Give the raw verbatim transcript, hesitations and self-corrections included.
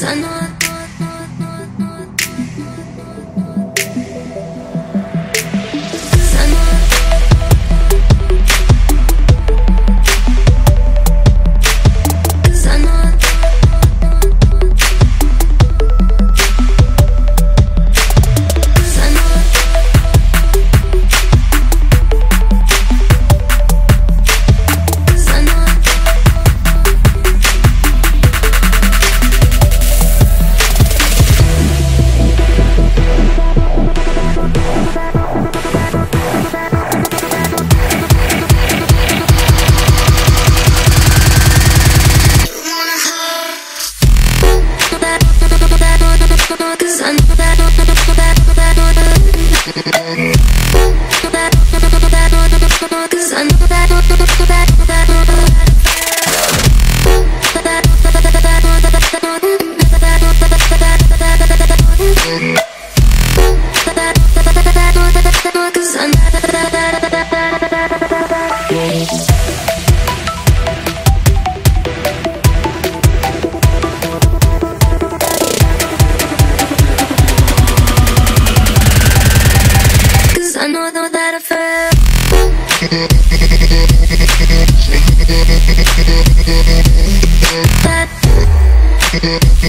Sana We'll be right back.